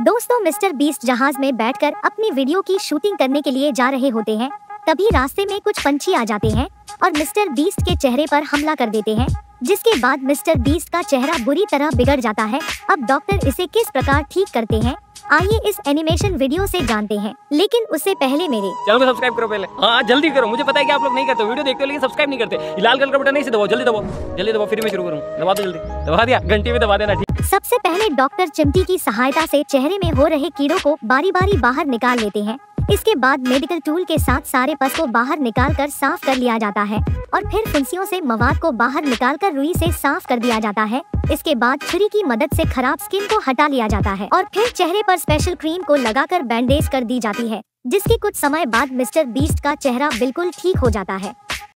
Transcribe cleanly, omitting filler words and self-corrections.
दोस्तों mister beast जहाज में बैठकर अपनी वीडियो की शूटिंग करने के लिए जा रहे होते हैं, तभी रास्ते में कुछ पंछी आ जाते हैं और मिस्टर बीस्ट के चेहरे पर हमला कर देते हैं, जिसके बाद मिस्टर बीस्ट का चेहरा बुरी तरह बिगड़ जाता है। अब डॉक्टर इसे किस प्रकार ठीक करते हैं, आइए इस एनिमेशन वीडियो से जानते हैं। लेकिन उससे पहले मेरे चैनल को सब्सक्राइब करो पहले, हाँ जल्दी करो। मुझे पता है कि आप लोग नहीं करते, वीडियो देखते हो लेकिन सब्सक्राइब नहीं करते। लाल कलर का बटन नहीं से दबाओ, जल्दी दबाओ जल्दी दबाओ, फिर मैं शुरू करूँ। दबा दो जल्दी, दबा दिया, घंटी में दबा देना। सबसे पहले डॉक्टर चिमटी की सहायता से चेहरे में हो रहे कीड़ों को बारी बारी बाहर निकाल लेते हैं। इसके बाद मेडिकल टूल के साथ सारे पस को बाहर निकाल कर साफ कर लिया जाता है और फिर फुंसियों से मवाद को बाहर निकाल कर रुई से साफ कर दिया जाता है। इसके बाद छुरी की मदद से खराब स्किन को हटा लिया जाता है और फिर चेहरे पर स्पेशल क्रीम को लगाकर बैंडेज कर दी जाती है, जिसके कुछ समय बाद मिस्टर बीस्ट का चेहरा बिल्कुल ठीक हो जाता है।